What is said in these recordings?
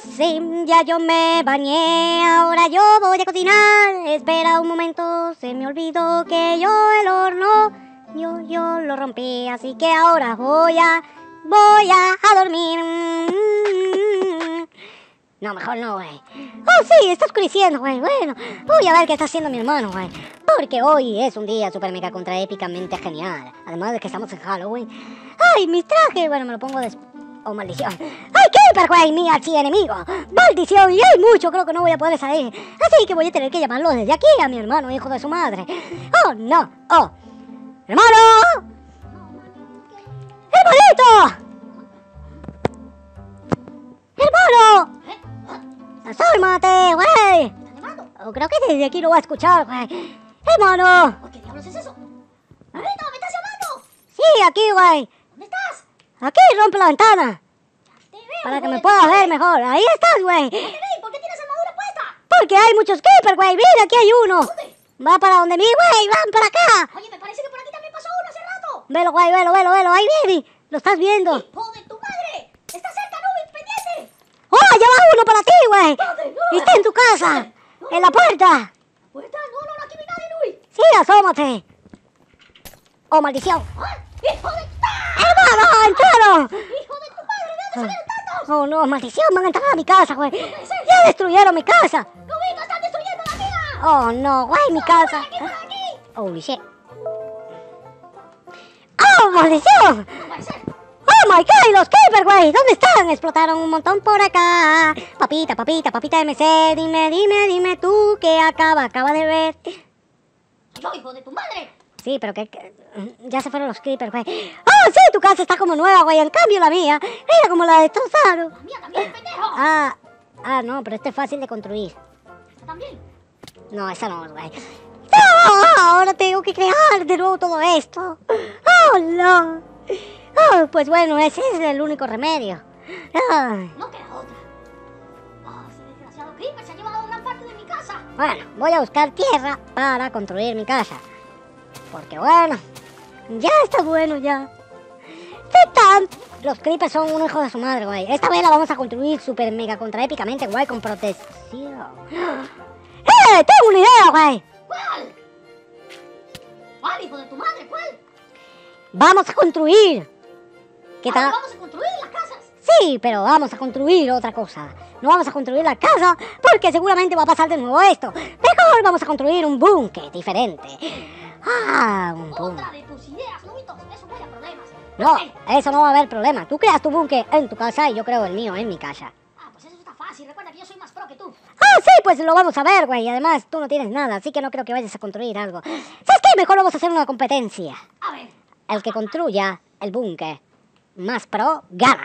sí, ya yo me bañé, ahora yo voy a cocinar. Espera un momento, se me olvidó que yo el horno, yo lo rompí, así que ahora voy a dormir. No, mejor no, güey. Oh, sí, está oscureciendo, güey. Bueno, voy a ver qué está haciendo mi hermano, güey. Porque hoy es un día super mega contra épicamente genial. Además de que estamos en Halloween. ¡Ay, mi traje! Bueno, me lo pongo después. ¡Oh, maldición! ¡Ay, Creeper, güey! ¡Mi archienemigo! ¡Maldición! ¡Y hay mucho! Creo que no voy a poder salir. Así que voy a tener que llamarlo desde aquí a mi hermano, hijo de su madre. ¡Oh, no! ¡Oh! ¡Hermano! ¡Hermanito! ¡Hermano! ¡Asármate, güey! Oh, creo que desde aquí lo va a escuchar, güey. ¡Hermano! ¿Qué diablos es eso? ¡Hermanito, me estás llamando! Sí, aquí, güey. ¿Dónde estás? Aquí, rompe la ventana. Te veo, para que me puedas ver mejor. Ahí estás, güey. ¿Por qué tienes armadura puesta? Porque hay muchos creepers, güey. Mira, aquí hay uno. ¿Dónde? Va para donde mi, güey. Van para acá. Oye, me parece que por aquí también pasó uno hace rato. Velo, güey, velo, velo, velo. Ahí viene. Lo estás viendo. ¡Hijo de tu madre! ¡Está cerca, Nubis! ¡Pendiente! ¡Oh, allá va uno para ti, güey! No, ¡está en tu casa! No, ¡en la puerta! ¿La puerta? No, no, aquí no hay nadie, Nubis. ¡Sí, asómate! ¡Oh, maldición! ¡Ah! ¡Hijo de tu madre! ¡Hermano, entraron! ¡Hijo de tu madre! ¿De dónde salieron tantos? ¡Oh, no, maldición! ¡Me han entrado a mi casa, güey! ¡Ya destruyeron mi casa! ¡Nubito, están destruyendo la vida! ¡Oh, no, güey, mi casa! ¡Por aquí, por aquí! ¡Holy shit! ¡Oh, maldición! ¡No puede ser! ¡Oh, my God! ¡Y los creepers, güey! ¿Dónde están? Explotaron un montón por acá. Papita MC, dime tú que acaba de ver. ¡Soy yo, hijo de tu madre! Sí, pero que ya se fueron los creepers, güey. ¡Oh, sí! Tu casa está como nueva, güey. En cambio la mía, mira como la destrozaron. ¡La mía también, pendejo! Ah, no, pero esta es fácil de construir. ¿Esta también? No, esa no, güey. ¡No! Ahora tengo que crear de nuevo todo esto. ¡Oh, no! Oh, pues bueno, ese es el único remedio. No queda otra. Oh, ese desgraciado creeper se ha llevado gran parte de mi casa. Bueno, voy a buscar tierra para construir mi casa. Porque bueno, ya está bueno ya. Los creepers son un hijo de su madre, güey. Esta vez la vamos a construir super mega contra épicamente, güey, con protección. ¡Eh! ¡Tengo una idea, güey! ¿Cuál? ¿Cuál, hijo de tu madre? ¿Cuál? ¡Vamos a construir! ¿Qué tal? ¿Vamos a construir las casas? Sí, pero vamos a construir otra cosa. No vamos a construir la casa porque seguramente va a pasar de nuevo esto. Mejor vamos a construir un búnker diferente. Ah, un búnker. Otra de tus ideas, Nubitos. Eso no hay problemas. No, eso no va a haber problema. Tú creas tu búnker en tu casa y yo creo el mío en mi casa. Ah, pues eso está fácil. Recuerda que yo soy más pro que tú. Ah, sí, pues lo vamos a ver, güey. Además, tú no tienes nada, así que no creo que vayas a construir algo. ¿Sabes qué? Mejor vamos a hacer una competencia. A ver. El que construya el búnker más pro, gana.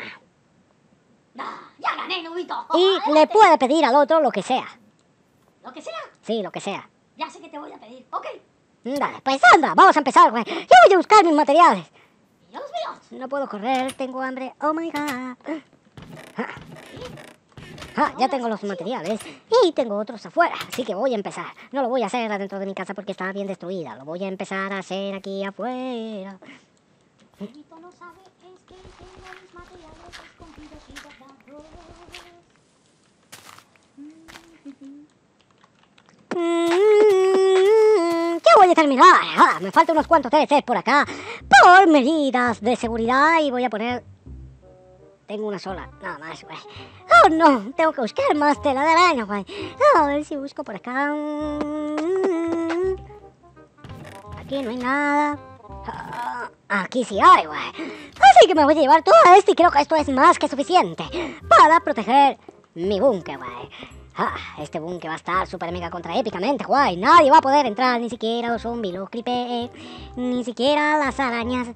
Ya gané, Nubito. Y le puede pedir al otro lo que sea. ¿Lo que sea? Sí, lo que sea. Ya sé que te voy a pedir, ¿ok? Dale, pues anda, vamos a empezar, güey. Yo voy a buscar mis materiales. ¿Y yo los míos? No puedo correr, tengo hambre. Oh my God. Ya tengo los materiales y tengo otros afuera, así que voy a empezar. No lo voy a hacer adentro de mi casa porque está bien destruida. Lo voy a empezar a hacer aquí afuera. Ya voy a terminar. Me faltan unos cuantos TLCs por acá por medidas de seguridad y voy a poner... Tengo una sola, nada más, güey. Oh, no, tengo que buscar más tela de araña, güey. A ver si busco por acá. Aquí no hay nada. Aquí sí hay, güey. Así que me voy a llevar todo esto y creo que esto es más que suficiente para proteger mi búnker, güey. Este búnker va a estar super mega contra épicamente, güey. Nadie va a poder entrar, ni siquiera los zombies, los creepers, ni siquiera las arañas.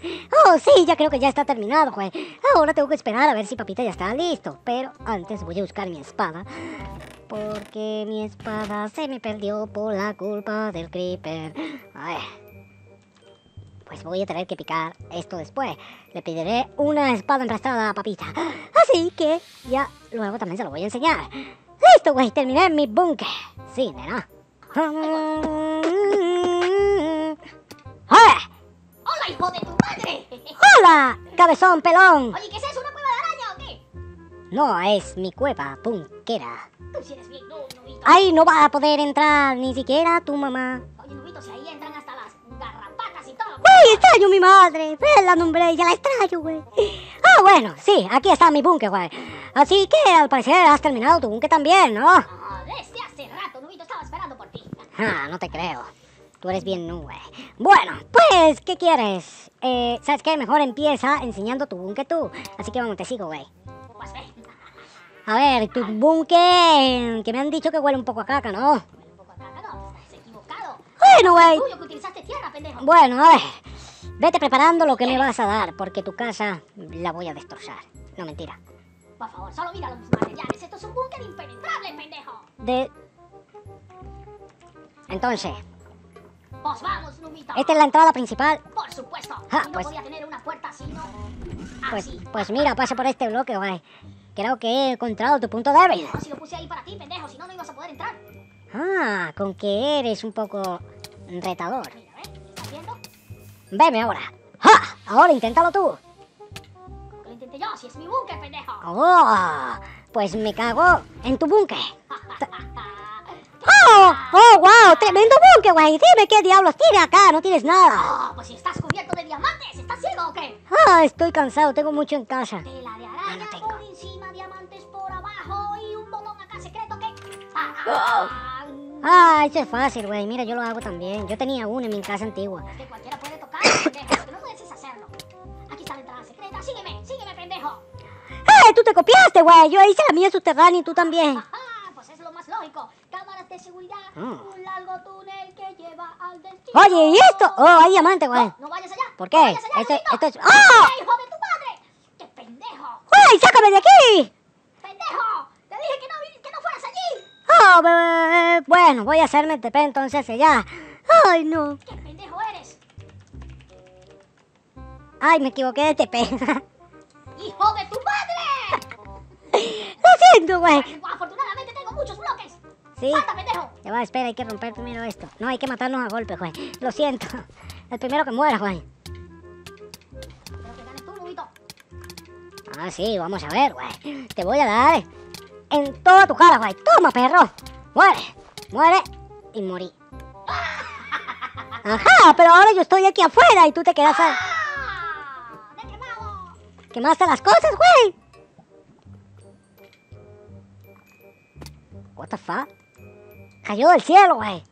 Oh, sí, ya creo que ya está terminado, güey. Ahora tengo que esperar a ver si papita ya está listo. Pero antes voy a buscar mi espada. Porque mi espada se me perdió por la culpa del creeper. Ay, pues voy a tener que picar esto después. Le pediré una espada emprestada a papita. Así que ya luego también se lo voy a enseñar. ¡Listo, güey! Terminé mi búnker. Sí, nena. ¡Hola! ¡Hola, hijo de tu madre! ¡Hola, cabezón pelón! Oye, ¿qué es eso? ¿Una cueva de araña o qué? No, es mi cueva bunquera. Si eres bien, no, ahí no va a poder entrar ni siquiera tu mamá. Oye, nubito, si ahí entran hasta las garrapatas y todo. Güey, extraño a mi madre. La nombré, ya la extraño, güey. Ah, bueno, sí, aquí está mi búnker, güey. Así que al parecer has terminado tu búnker también, ¿no? Ah, desde hace rato, nubito, estaba esperando por ti. Ah, no te creo. Tú eres bien nube. Bueno, pues, ¿qué quieres? ¿Sabes qué? Mejor empieza enseñando tu búnker tú. Así que vamos, te sigo, güey. Pues ve. A ver, tu búnker, que me han dicho que huele un poco a caca, ¿no? Huele un poco a caca, no. Estás equivocado. Bueno, güey. Tuyo que utilizaste tierra, pendejo. Bueno, a ver. Vete preparando lo que me vas a dar, porque tu casa la voy a destrozar. No, mentira. Por favor, solo mira los materiales. Esto es un búnker impenetrable, pendejo. Entonces. Pues vamos, Numita. Esta es la entrada principal. Por supuesto. Ah, no podía tener una puerta así, ¿no? Así. Pues mira, pasa por este bloque, güey. Creo que he encontrado tu punto débil. No, si lo puse ahí para ti, pendejo, si no, no ibas a poder entrar. Ah, con que eres un poco retador. Mira, ¿eh? ¿Estás viendo? Veme ahora. ¡Ja! Ahora inténtalo tú. Lo intenté yo, si es mi búnker, pendejo. Oh, pues me cago en tu búnker. ¡Oh, wow! ¡Tremendo búnker, güey! Dime qué diablos tiene acá, no tienes nada. Oh, pues si estás cubierto de diamantes, ¿estás ciego o qué? Ah, estoy cansado, tengo mucho en casa. Tela de araña por encima, diamantes por abajo y un botón acá secreto que... Ah, eso es fácil, güey. Mira, yo lo hago también. Yo tenía uno en mi casa antigua. Es que cualquiera puede tocar, pendejo, que no puedes hacerlo. Aquí está la entrada secreta. Sígueme, sígueme, pendejo. Tú te copiaste, güey. Yo hice la mía subterránea y tú también. Es lo más lógico. Cámaras de seguridad, un largo túnel que lleva al destino. Oye, ¿y esto? Oh, hay diamante, güey. No, no vayas allá. ¿Por qué? No vayas allá, esto es... ¡Oh! ¡Qué hijo de tu madre! ¡Qué pendejo! ¡Uy, sácame de aquí! ¡Pendejo! ¡Te dije que no fueras allí! Oh, bueno, voy a hacerme el TP entonces allá. ¡Ay, no! ¡Qué pendejo eres! ¡Ay, me equivoqué de TP! ¡Hijo de tu madre! ¡Lo siento, güey! Muchos bloques. Sí. ¡Salta, pendejo! Ya va, espera, hay que romper primero esto. No, hay que matarnos a golpes, güey. Lo siento. El primero que muera, güey. Pero que ganes tú, nubito. Ah, sí, vamos a ver, güey. Te voy a dar en toda tu cara, güey. Toma, perro. Muere, muere y morí. Ajá, pero ahora yo estoy aquí afuera y tú te quedas ahí. ¡Te he quemado! ¿Quemaste las cosas, güey? What the fuck? Cayó del cielo, güey.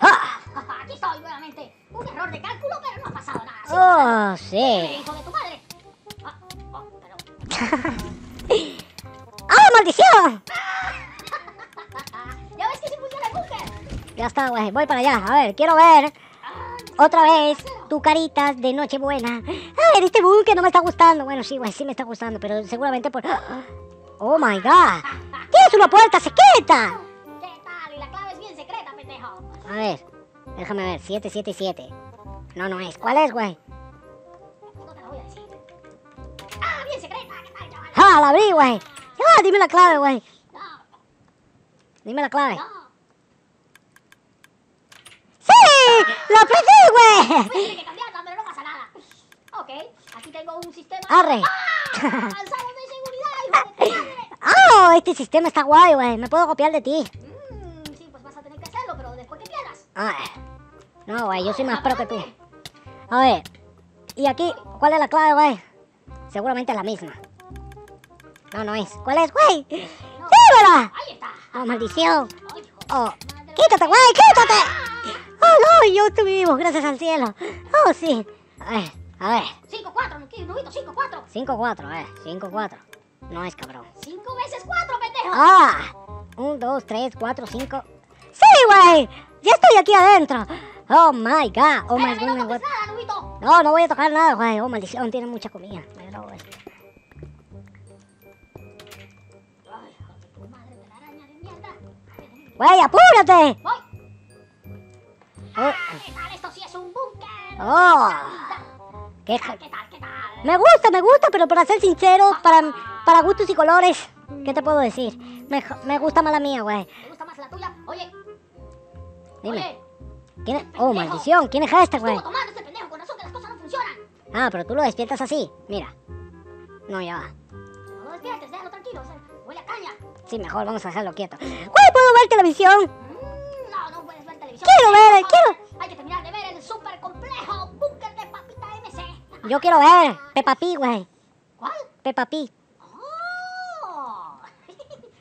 ¡Ah! Aquí estoy nuevamente. Un error de cálculo, pero no ha pasado nada. ¿Sí? Oh, sí. Hijo de tu madre. Oh, pero... ¡Ah, maldición! Ya ves que se puso la búnker. Ya está, güey. Voy para allá. A ver, quiero ver otra vez tu caritas de Nochebuena. A ver, este búnker no me está gustando. Bueno, sí, güey, sí me está gustando, pero seguramente por... Oh my god. ¡Tienes una puerta secreta! ¿Qué tal? Y la clave es bien secreta, pendejo. A ver, déjame ver. 777. No, no es. ¿Cuál es, güey? No te lo voy a decir. ¡Ah, bien secreta! ¿Qué tal, chaval? ¡Ah, la abrí, güey! ¡Ah, dime la clave, güey! No. Dime la clave. No. ¡Sí! ¡La aprendí, güey! Tienes que cambiarla, pero no pasa nada. Ok, aquí tengo un sistema... ¡Arre! ¡Ah! ¡Ah! Oh, este sistema está guay, güey. Me puedo copiar de ti. Sí, pues vas a tener que hacerlo, pero después que pierdas. No, güey, yo soy más pro que tú. A ver. Y aquí, ¿cuál es la clave, güey? Seguramente es la misma. No, no es. ¿Cuál es, güey? ¡Sí, verdad! Ahí está. ¡Oh, maldición! ¡Oh! ¡Quítate, güey! ¡Quítate! ¡Oh, no! Yo te vivimos, gracias al cielo. ¡Oh, sí! A ver, a ver. 5-4, nubito, 5-4. 5-4, 5-4. No es, cabrón. 5 veces 4, pendejo. Ah, 1, 2, 3, 4, 5. ¡Sí, güey! Ya estoy aquí adentro. Oh my god. Oh my god. No toques nada, nubito. No, no voy a tocar nada, güey. Oh, maldición, tiene mucha comida. Pero, güey. Ay, hijo de tu madre de la araña de mierda. Güey, apúrate. Voy. ¿Qué tal? Esto sí es un búnker. Oh. ¿Qué tal? ¿Qué tal? ¿Qué tal? Me gusta, pero para ser sincero, para gustos y colores, ¿qué te puedo decir? Me gusta más la mía, güey. ¿Te gusta más la tuya? Oye. Dime. Oye, ¿quién es? Oh, maldición. ¿Quién es este, güey? Estuvo tomando este pendejo, con razón que las cosas no funcionan. Ah, pero tú lo despiertas así. Mira. No, ya va. despiertes, déjalo tranquilo, o sea, huele a caña. Sí, mejor vamos a dejarlo quieto. ¡Güey, puedo ver televisión! No, no puedes ver televisión. ¡Quiero ver! Hay que terminar de ver el super complejo búnker de Papita MC. Yo quiero ver Peppa Pig, güey. ¿Cuál? Peppa Pig. ¡Oh!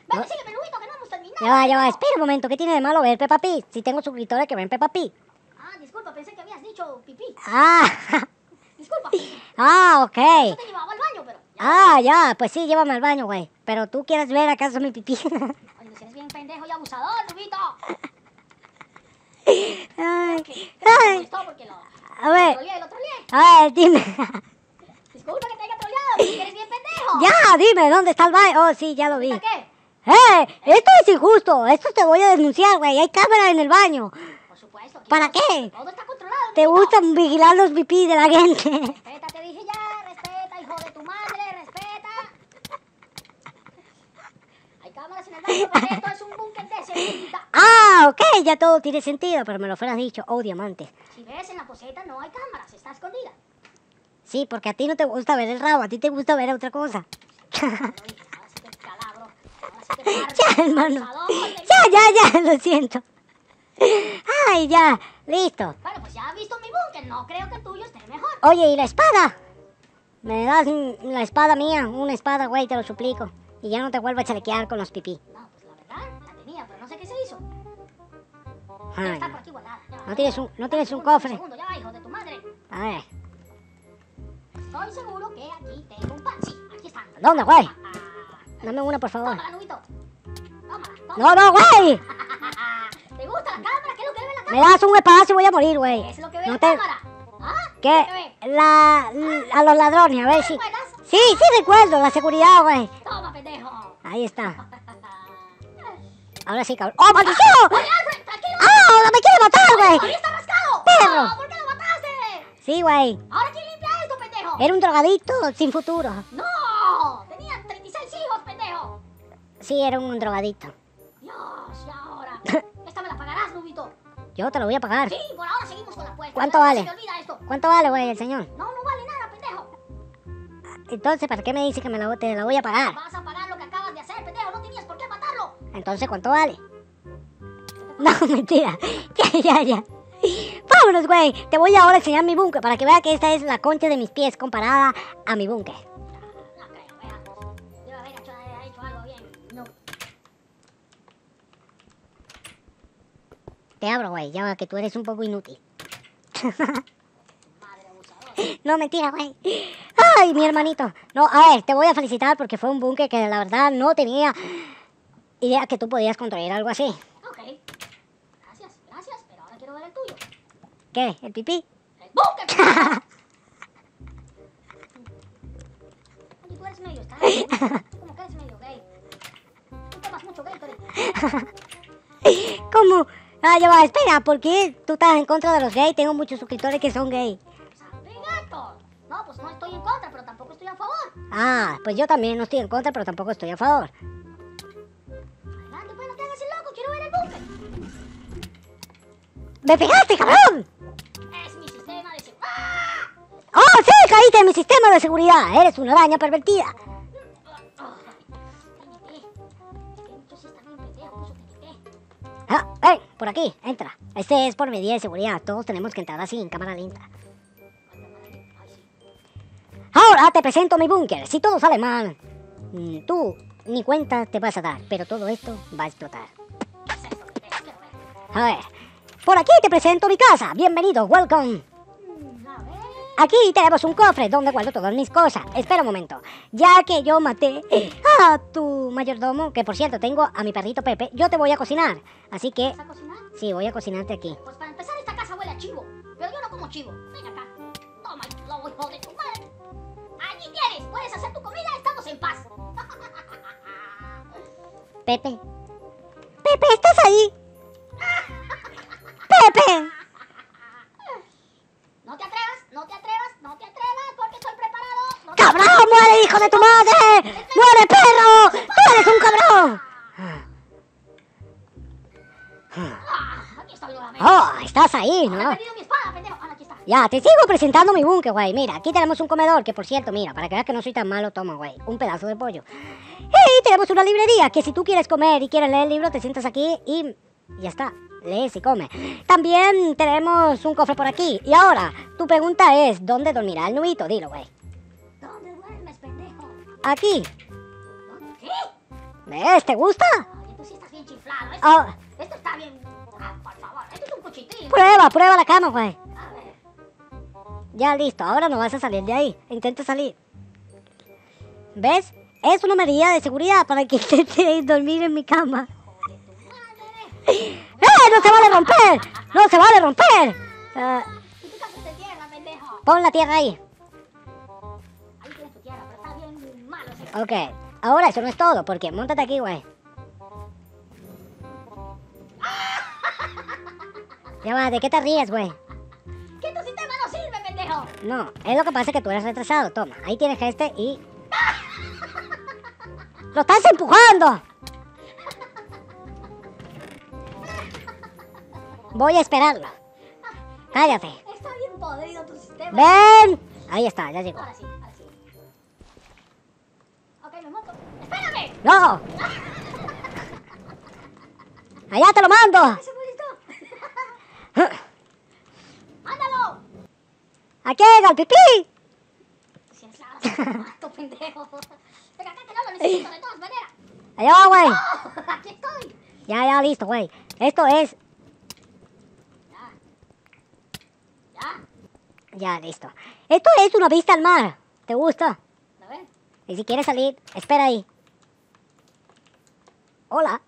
Vamos, sígueme, Luito, que no hemos terminado. Ya va, espera un momento, ¿qué tiene de malo ver Peppa Pig? Si tengo suscriptores que ven Peppa Pig. Ah, disculpa, pensé que habías dicho pipí. Disculpa. Ok. Yo te llevaba al baño, pero... Ya, pues sí, llévame al baño, güey. Pero tú quieres ver acaso mi pipí. Oye, si eres bien pendejo y abusador, Rubito. A ver, dime. Disculpa que te haya troleado, pero eres bien pendejo. Ya, dime, ¿dónde está el baño? Oh, sí, ya lo vi. ¿Está qué? Esto es injusto. Esto te voy a denunciar, güey. Hay cámara en el baño. Supuesto, ¿para qué? Todo está controlado. Te gustan vigilar los pipí de la gente. Respeta, te dije ya. Respeta, hijo de tu madre. Respeta. Hay cámaras en el baño, porque esto es un búnker de seguridad. Ok, ya todo tiene sentido, pero me lo fueras dicho. Oh, diamantes. Si ves, en la poseta no hay cámaras, está escondida. Sí, porque a ti no te gusta ver el rabo, a ti te gusta ver otra cosa. Ya, hermano. Ya, lo siento. ¡Ay, ya! ¡Listo! Bueno, pues ya has visto mi búnker, no creo que el tuyo esté mejor. Oye, ¿y la espada? ¿Me das la espada mía? Una espada, güey, te lo suplico. Y ya no te vuelvo a chalequear con los pipí. No, pues la verdad, la tenía, pero no sé qué se hizo. Ay, está por aquí guardada. ¿No tienes un cofre? Un segundo, ya va, hijo de tu madre. A ver. Estoy seguro que aquí tengo un pan. Sí, aquí están. ¿Dónde, güey? Dame una, por favor. Tómala, Nubito. Tómala. ¡No, güey! ¿Te gusta la cámara? ¿Qué es lo que ve la cámara? Me das un espadazo y voy a morir, güey. ¿Qué es lo que ve la cámara? ¿Qué? A los ladrones, a ver si... Sí, recuerdo, la seguridad, güey. Toma, pendejo. Ahí está. Ahora sí, cabrón. ¡Oh, maldición! ¡Oye, Alfred, tranquilo! ¡Me quiere matar, güey! ¡Ahí está rascado! ¡Perro! ¿Por qué lo mataste? Sí, güey. ¿Ahora quién limpia esto, pendejo? Era un drogadicto sin futuro. ¡No! Tenía 36 hijos, pendejo. Sí, era un drogadicto. Dios, ya ahora... Esta me la pagarás, Nubito. Yo te lo voy a pagar. Sí, por ahora seguimos con la apuesta. ¿Cuánto vale? ¿Cuánto vale, güey, el señor? No vale nada, pendejo. Entonces, ¿para qué me dices que te la voy a pagar? Vas a pagar lo que acabas de hacer, pendejo. No tenías por qué matarlo. Entonces, ¿cuánto vale? No, mentira. Ya. Vámonos, güey. Te voy ahora a enseñar mi búnker para que veas que esta es la concha de mis pies comparada a mi búnker. Te abro, güey, ya va, que tú eres un poco inútil. No, mentira, güey. Ay, mi hermanito. No, a ver, te voy a felicitar porque fue un búnker que la verdad no tenía idea que tú podías construir algo así. Ok. Gracias, pero ahora quiero ver el tuyo. ¿Qué? ¿El pipí? ¡El búnker! Oye, tú eres medio, ¿estás? Como que eres medio gay. Tú tomas mucho gay, pero... ¿Cómo? Ya va, espera, ¿por qué tú estás en contra de los gays? Tengo muchos suscriptores que son gays. ¡Gato! No, pues no estoy en contra, pero tampoco estoy a favor. Pues yo también no estoy en contra, pero tampoco estoy a favor. Adelante, pues no te hagas el loco, quiero ver el búnker. ¡Me pegaste, cabrón! Es mi sistema de seguridad. ¡Oh, sí! ¡Caíste en mi sistema de seguridad! ¡Eres una araña pervertida! Por aquí, entra. Este es por medida de seguridad. Todos tenemos que entrar así, en cámara lenta. Ahora te presento mi búnker. Si todo sale mal, tú ni cuenta te vas a dar. Pero todo esto va a explotar. A ver. Por aquí te presento mi casa. Bienvenido, welcome. Aquí tenemos un cofre donde guardo todas mis cosas. Espera un momento. Ya que yo maté a tu mayordomo, que por cierto tengo a mi perrito Pepe, yo te voy a cocinar. Así que... ¿Vas a cocinar? Sí, voy a cocinarte aquí. Pues para empezar, esta casa huele a chivo. Pero yo no como chivo. Ven acá. Toma el globo, hijo de tu madre. Allí tienes. Puedes hacer tu comida. Estamos en paz. Pepe. Pepe, ¿estás ahí? Pepe. No te atrevas, porque estoy preparado. ¡Cabrón, muere, hijo de tu madre! ¡Muere, perro! ¡Tú eres un cabrón! Aquí estoy nuevamente. ¡Oh, estás ahí, no! ¡He perdido mi espada, pendejo! Ahora aquí está. Ya, te sigo presentando mi búnker, güey. Mira, aquí tenemos un comedor, que por cierto, mira, para que veas que no soy tan malo, toma, güey, un pedazo de pollo. Y tenemos una librería, que si tú quieres comer y quieres leer el libro, te sientas aquí y ya está. Lees y come. También tenemos un cofre por aquí. Y ahora, tu pregunta es, ¿dónde dormirá el nubito? Dilo, güey. ¿Dónde duermes, pendejo? Aquí. ¿Qué? ¿Ves? ¿Te gusta? Oye, tú sí estás bien chiflado. Esto está bien... por favor, esto es un cuchitín. Prueba la cama, güey. Ya, listo, ahora no vas a salir de ahí. Intenta salir. ¿Ves? Es una medida de seguridad para que intente dormir en mi cama. ¡Joder, tu madre! ¡No se vale romper! ¡No se vale romper! ¿Y tú qué haces de tierra, pendejo? Pon la tierra ahí. Ahí tienes tu tierra, pero está bien malo. Ok, ahora eso no es todo, porque móntate aquí, güey. Ya va, ¿de qué te ríes, güey? No, es lo que pasa que tú eres retrasado. Toma, ahí tienes este y... ¡Lo estás empujando! Voy a esperarlo. Cállate. Está bien podrido tu sistema. ¡Ven! Ahí está, ya llegó. Ahora sí, ahora sí. Ok, me monto. ¡Espérame! ¡No! ¡Allá te lo mando! ¿Ese bonito? ¿A qué llega el pipí? Si es la mato, pendejo. Venga, acá te lo necesito de todas maneras. Allá, güey. ¡No! Aquí estoy. Ya, listo, güey. Esto es... Ya, listo. Esto es una vista al mar. ¿Te gusta? ¿La ves? Y si quieres salir, espera ahí. Hola.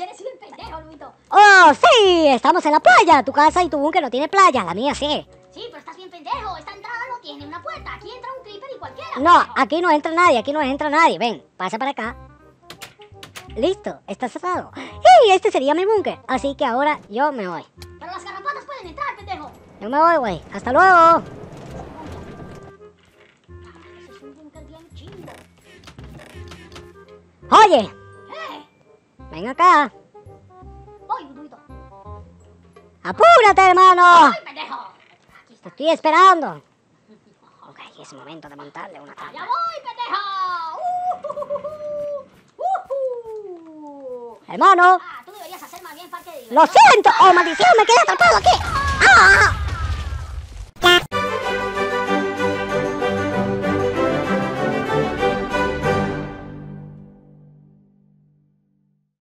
Eres bien pendejo, Luito. ¡Oh, sí! Estamos en la playa. Tu casa y tu búnker no tiene playa. La mía sí. Sí, pero estás bien pendejo. Esta entrada no tiene una puerta. Aquí entra un creeper y cualquiera. No, pendejo. Aquí no entra nadie. Aquí no entra nadie. Ven, pasa para acá. Listo, está cerrado. Y este sería mi búnker. Así que ahora yo me voy. Pero las garrapatas pueden entrar, pendejo. Yo me voy, güey. ¡Hasta luego! Eso es un búnker bien chingo. ¡Oye! Ven acá. Voy, Brudito. ¡Apúrate, hermano! ¡Ay, pendejo! Te estoy esperando. Ok, es momento de montarle una trampa. ¡Ya voy, pendejo! ¡Hermano! Ah, tú deberías hacer más bien parte de... ¡Lo siento! ¡Oh, maldición! ¡Me quedé atrapado aquí! ¡Ah!